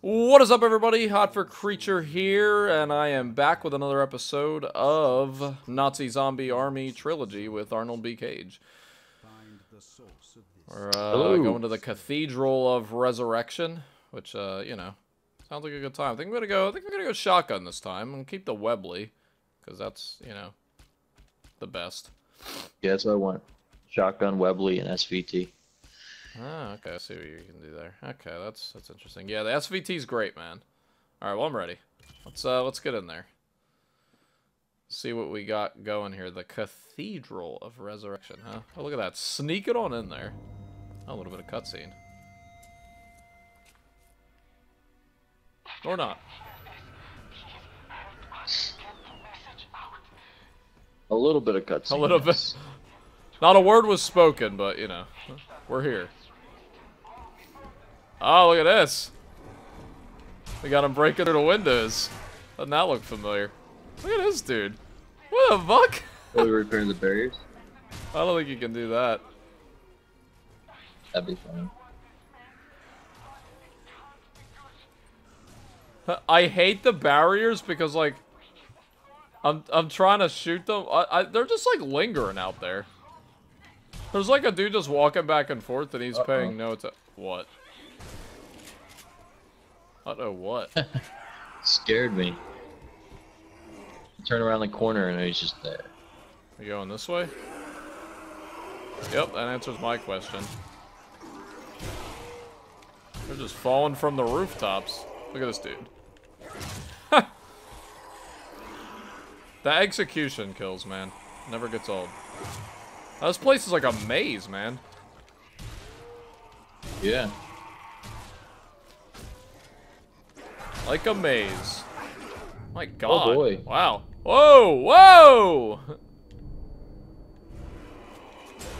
What is up, everybody? Hot for Creature here, and I am back with another episode of Nazi Zombie Army Trilogy with Arnold B. Cage. We're going to the Cathedral of Resurrection, which you know, sounds like a good time. I think we're gonna go shotgun this time and keep the Webley, because that's, you know, the best. Yeah, that's what I want. Shotgun, Webley, and SVT. Ah, okay, I see what you can do there. Okay, that's interesting. Yeah, the SVT's great, man. Alright, well, I'm ready. Let's get in there. See what we got going here. The Cathedral of Resurrection, huh? Oh, look at that. Sneak it on in there. Oh, a little bit of cutscene. Or not. A little bit of cutscene. A little bit. Not a word was spoken, but, you know, we're here. Oh, look at this. We got him breaking through the windows. Doesn't that look familiar? Look at this dude. What the fuck? Are we repairing the barriers? I don't think you can do that. That'd be funny. I hate the barriers because, like, I'm trying to shoot them. They're just, like, lingering out there. There's like a dude just walking back and forth, and he's paying no attention. What? Uh-oh, what? Scared me. Turn around the corner, and he's just there. Are you going this way? Yep, that answers my question. They're just falling from the rooftops. Look at this dude. The execution kills, man. Never gets old. This place is like a maze, man. Yeah. Like a maze. My God. Oh boy. Wow. Whoa! Whoa!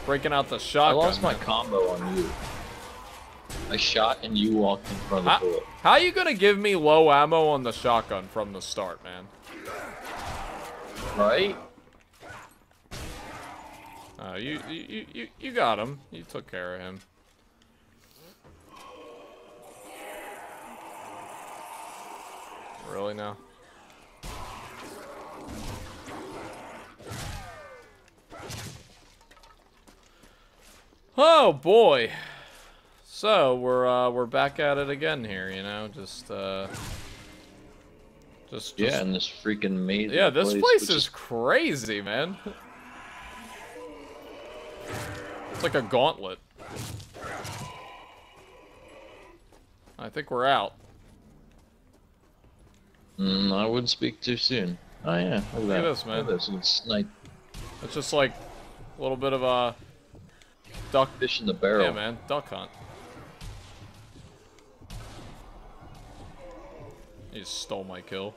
Breaking out the shotgun. I lost my combo on you. I shot and you walked in front of the bullet. How are you gonna give me low ammo on the shotgun from the start, man? Right? You got him. You took care of him. Really now? Oh boy! So we're back at it again here, you know, just yeah, in this freaking maze. Yeah, this place is crazy, man. It's like a gauntlet. I think we're out. I wouldn't speak too soon. Oh yeah, look at this, man. Look at this. It's like, it's just like a little bit of a duck fish in the barrel. Yeah, man, duck hunt. He just stole my kill.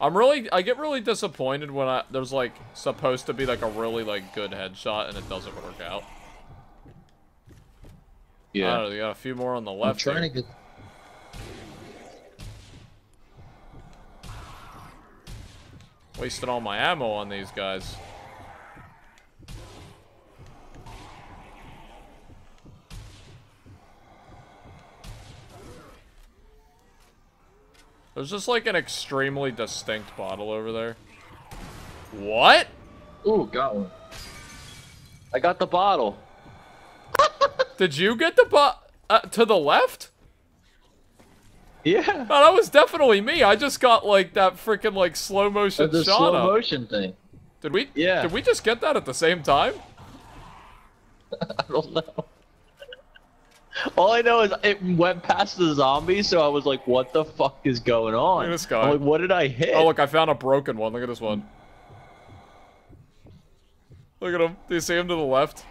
I get really disappointed when there's like supposed to be like a really like good headshot and it doesn't work out. Yeah. I don't know, you got a few more on the left. I'm trying to get. Wasted all my ammo on these guys. There's just like an extremely distinct bottle over there. What? Ooh, got one. I got the bottle. Did you get the to the left? Yeah. No, that was definitely me. I just got like that freaking like slow motion shot up. The slow motion thing. Did we? Yeah. Did we just get that at the same time? I don't know. All I know is it went past the zombies, so I was like, what the fuck is going on? Look at this guy. Like, what did I hit? Oh, look, I found a broken one. Look at this one. Look at him. Do you see him to the left?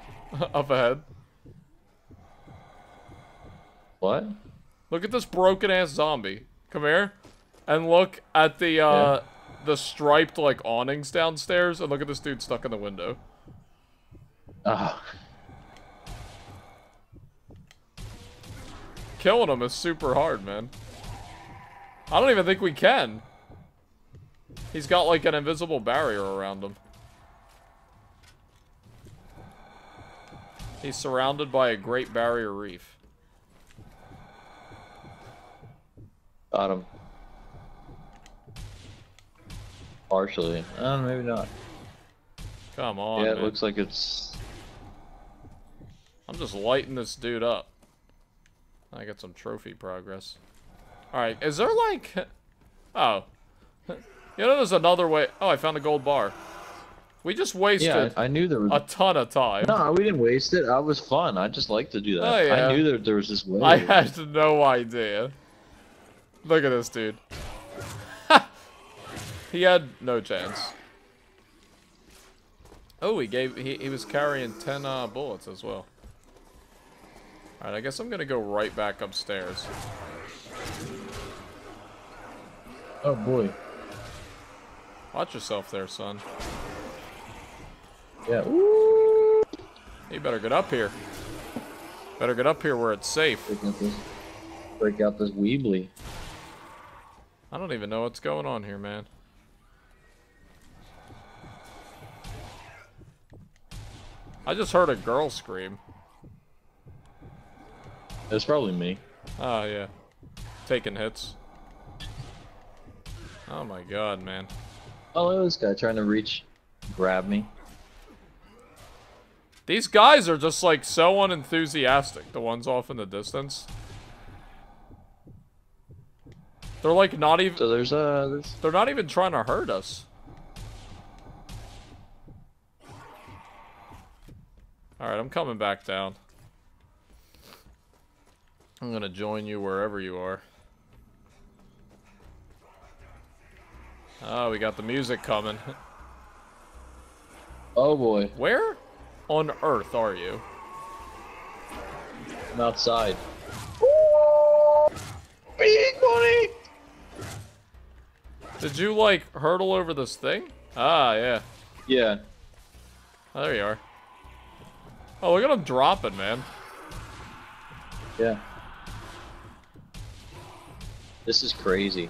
Up ahead. What? Look at this broken-ass zombie. Come here. And look at the striped, like, awnings downstairs, and look at this dude stuck in the window. Oh. Killing them is super hard, man. I don't even think we can. He's got like an invisible barrier around him. He's surrounded by a Great Barrier Reef. Got him. Partially. Maybe not. Come on. Yeah, it looks like it's... I'm just lighting this dude up. I got some trophy progress. Alright, is there like... Oh. You know there's another way... Oh, I found a gold bar. We just wasted I knew there was... a ton of time. No, we didn't waste it. I was fun. I just like to do that. Oh, yeah. I knew there was this way. I had no idea. Look at this dude. He had no chance. Oh, he gave... He was carrying 10 bullets as well. Alright, I guess I'm gonna go right back upstairs. Oh boy. Watch yourself there, son. Yeah. Woo! You better get up here. Better get up here where it's safe. Break out this Webley. I don't even know what's going on here, man. I just heard a girl scream. It's probably me. Oh, yeah. Taking hits. Oh my god, man. Oh, look at this guy trying to reach, grab me. These guys are just like so unenthusiastic, the ones off in the distance. They're like not even... So there's... They're not even trying to hurt us. Alright, I'm coming back down. I'm gonna join you wherever you are. Oh, we got the music coming. Oh boy. Where on earth are you? I'm outside. Big money! Did you like hurdle over this thing? Ah, yeah. Yeah. Oh, there you are. Oh, look at him dropping, man. Yeah. This is crazy.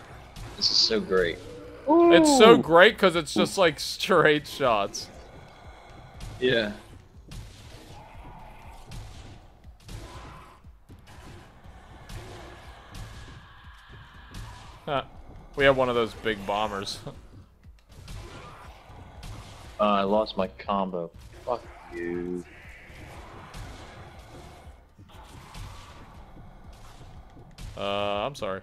This is so great. Ooh. It's so great because it's just like straight shots. Yeah. Huh. We have one of those big bombers. I lost my combo. Fuck you. I'm sorry.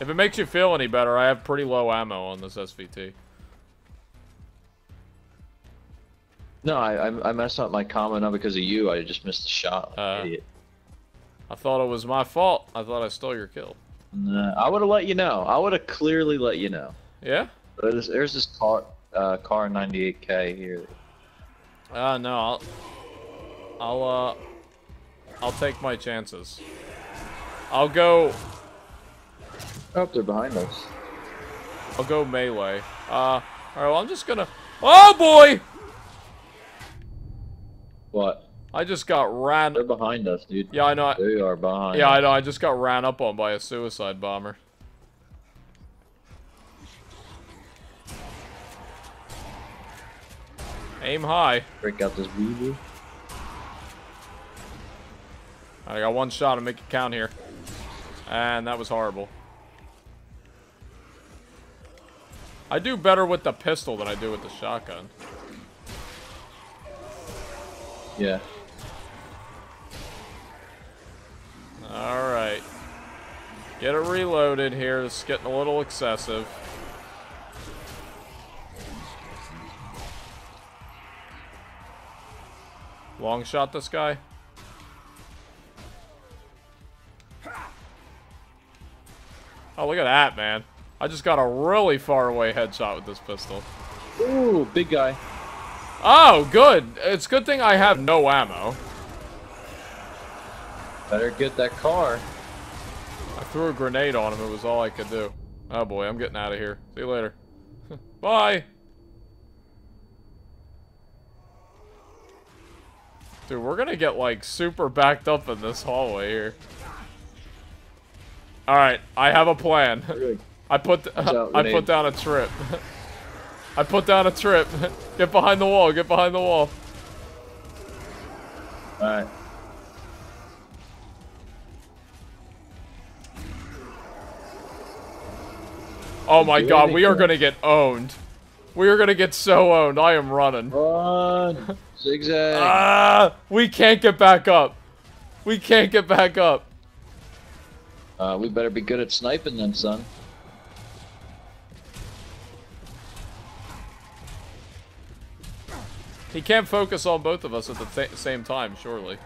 If it makes you feel any better, I have pretty low ammo on this SVT. No, I messed up my combo not because of you. I just missed the shot, like an idiot. I thought it was my fault. I thought I stole your kill. Nah, I would have let you know. I would have clearly let you know. Yeah? But there's this Kar 98k here. No, I'll take my chances. I'll go... I hope they're behind us. I'll go melee. Alright, well, I'm just gonna... Oh, boy! What? I just got ran... They're behind us, dude. Yeah, I know. They are behind. Yeah, I know. I just got ran up on by a suicide bomber. Aim high. Break out this Weebly. I got one shot to make it count here. And that was horrible. I do better with the pistol than I do with the shotgun. Yeah. Alright. Get it reloaded here. This is getting a little excessive. Long shot this guy. Oh, look at that, man. I just got a really far away headshot with this pistol. Ooh, big guy. Oh, good. It's a good thing I have no ammo. Better get that Kar. I threw a grenade on him. It was all I could do. Oh, boy. I'm getting out of here. See you later. Bye. Dude, we're going to get, like, super backed up in this hallway here. All right. I have a plan. I put down a trip. I put down a trip. Get behind the wall. Get behind the wall. Alright. Oh my god, we are going to get owned. We are going to get so owned. I am running. Run. Zigzag. Ah, we can't get back up. We can't get back up. We better be good at sniping then, son. He can't focus on both of us at the same time, surely.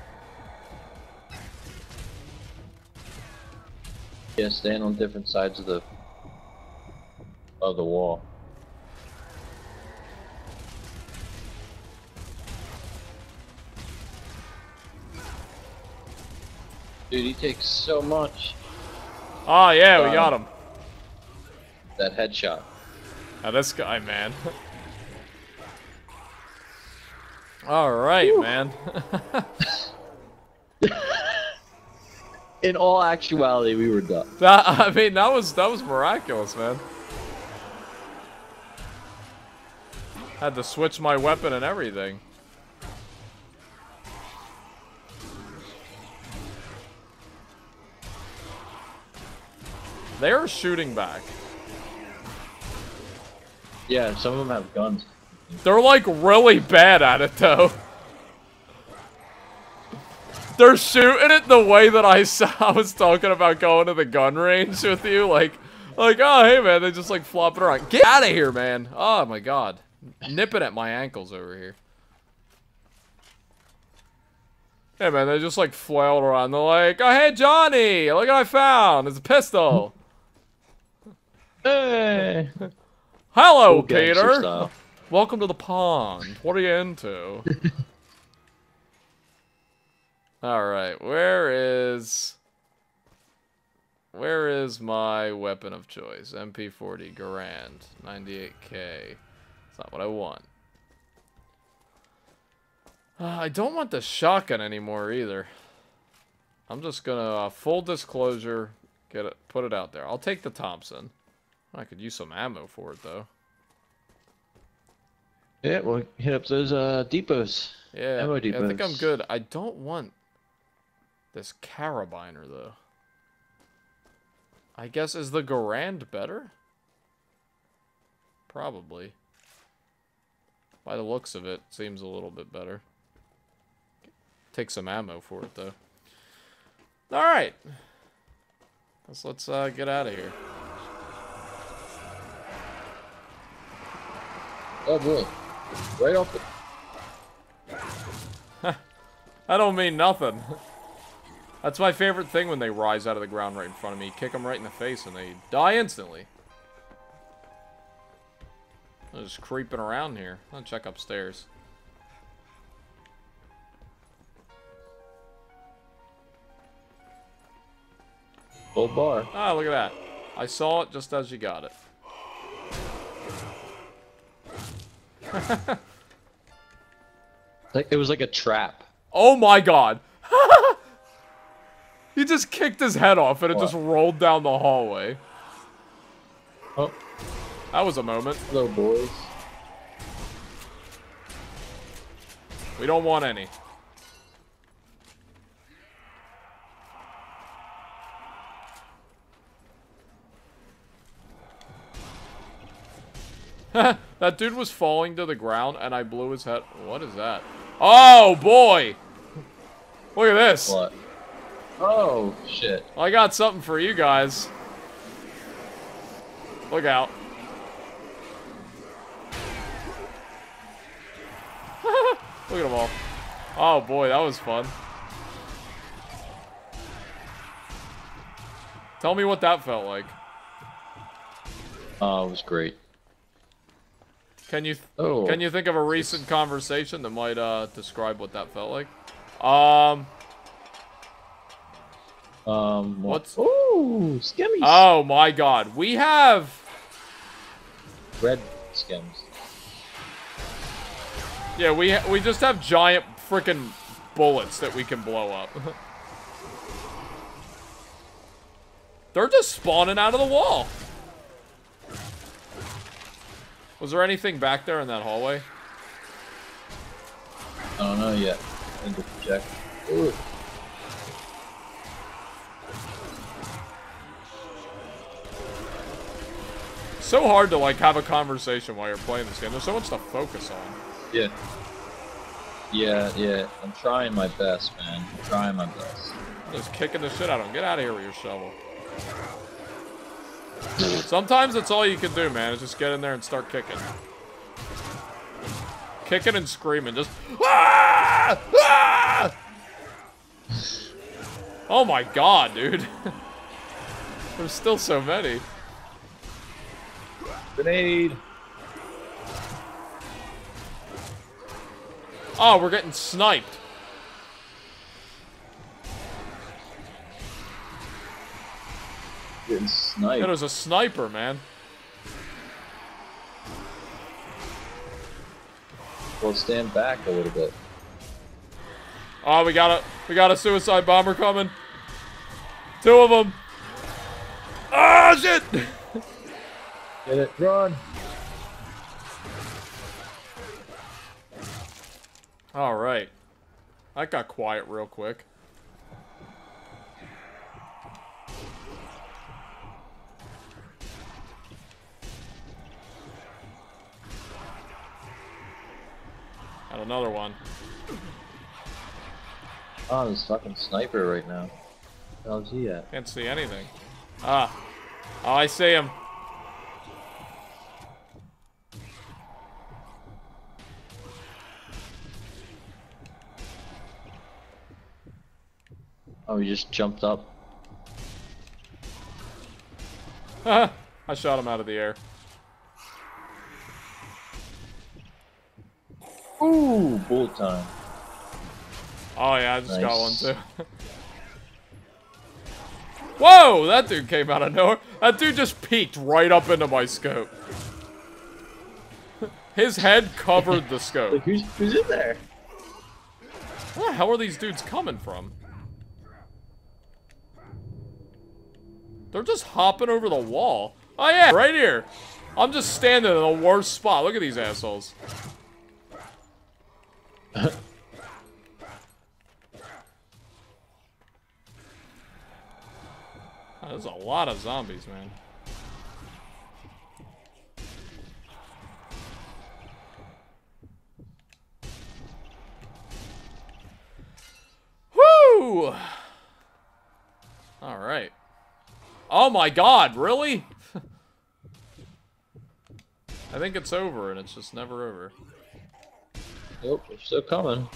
Yeah, stand on different sides of the wall. Dude, he takes so much. Ah, yeah, we got him. That headshot. Now this guy, man. All right, whew, man. In all actuality, we were done. I mean, that was miraculous, man. Had to switch my weapon and everything. They are shooting back. Yeah, some of them have guns. They're like really bad at it though. They're shooting it the way that I was talking about going to the gun range with you, like oh hey man, they just like flop it around. Get out of here, man! Oh my god, nipping at my ankles over here. Hey man, they just like flailed around. They're like, oh hey Johnny, look what I found. It's a pistol. Hey. Hello, okay, Peter. Welcome to the pond. What are you into? Alright, where is my weapon of choice? MP40, Garand, 98k. It's not what I want. I don't want the shotgun anymore either. I'm just gonna, full disclosure, get it, put it out there. I'll take the Thompson. I could use some ammo for it though. Yeah, we'll hit up those depots. Yeah, ammo depots. I think I'm good. I don't want this Karabiner, though. I guess, is the Garand better? Probably. By the looks of it, seems a little bit better. Take some ammo for it, though. Alright. Let's get out of here. Oh, boy. Right off the... I don't mean nothing. That's my favorite thing when they rise out of the ground right in front of me. You kick them right in the face and they die instantly. They're just creeping around here. I'll check upstairs. Old bar. Ah, look at that. I saw it just as you got it. It was like a trap. Oh my god. He just kicked his head off and it just rolled down the hallway. Oh. That was a moment. Hello, boys. We don't want any. That dude was falling to the ground and I blew his head. What is that? Oh boy! Look at this. What? Oh shit. I got something for you guys. Look out. Look at them all. Oh boy, that was fun. Tell me what that felt like. Oh, it was great. Can you think of a recent conversation that might describe what that felt like? What's? Ooh, skimmies. Oh my God, we have red skims. Yeah, we just have giant freaking bullets that we can blow up. They're just spawning out of the wall. Was there anything back there in that hallway? I don't know yet. I need to check. Ooh. So hard to like have a conversation while you're playing this game. There's so much to focus on. Yeah. Yeah, yeah. I'm trying my best, man. I'm trying my best. Just kicking the shit out of him. Get out of here with your shovel. Sometimes that's all you can do, man, is just get in there and start kicking. Kicking and screaming, just ah! Ah! Oh my god, dude. There's still so many. Grenade. Oh, we're getting sniped. Getting sniped. It was a sniper, man. Well, stand back a little bit. Oh, we got a suicide bomber coming. Two of them. Ah, shit! Get it, run. All right, that got quiet real quick. Got another one. Oh, this fucking sniper right now. How's he at? Can't see anything. Ah, oh, I see him. Oh, he just jumped up. I shot him out of the air. Ooh, bullet time. Oh yeah, I just got one too. Whoa, that dude came out of nowhere. That dude just peeked right up into my scope. His head covered the scope. Like, who's in there? Where the hell are these dudes coming from? They're just hopping over the wall. Oh yeah, right here. I'm just standing in the worst spot. Look at these assholes. Oh, there's a lot of zombies, man. Woo! All right. Oh my god, really? I think it's over, and it's just never over. Nope, they're still coming.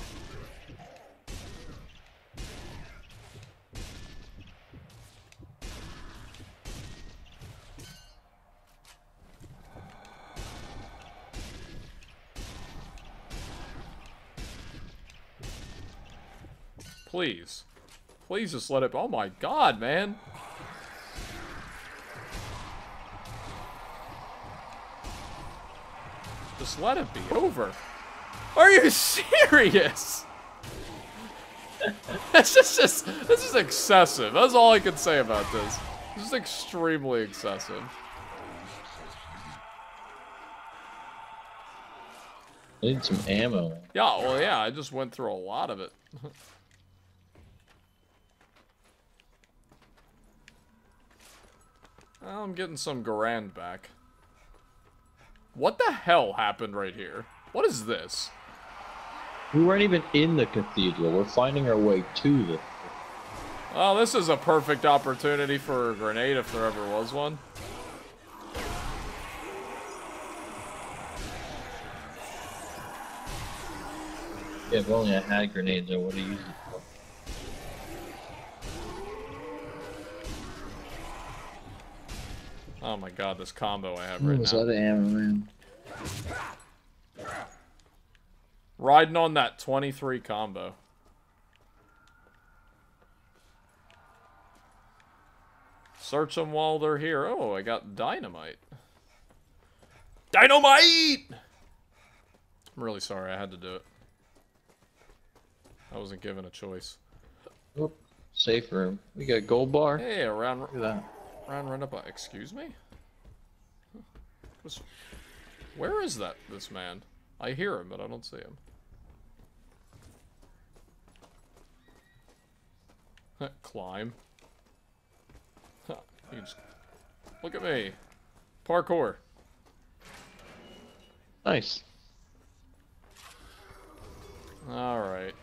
Please. Please just let it... Oh my god, man. Just let it be over. Are you serious? This is excessive. That's all I can say about this. This is extremely excessive. I need some ammo. Yeah, well, yeah, I just went through a lot of it. I'm getting some Garand back. What the hell happened right here? What is this? We weren't even in the cathedral. We're finding our way to the... Well, this is a perfect opportunity for a grenade if there ever was one. Yeah, if only I had grenades, I would have used it. Oh my god, this combo I have right now. There's other ammo, man. Riding on that 23 combo. Search them while they're here. Oh, I got dynamite. Dynamite! I'm really sorry I had to do it. I wasn't given a choice. Oop, safe room. We got a gold bar. Hey, around... Look at that. Round run up, excuse me? Just Where is that, this man? I hear him, but I don't see him. Climb. Huh, you just... Look at me. Parkour. Nice. Alright.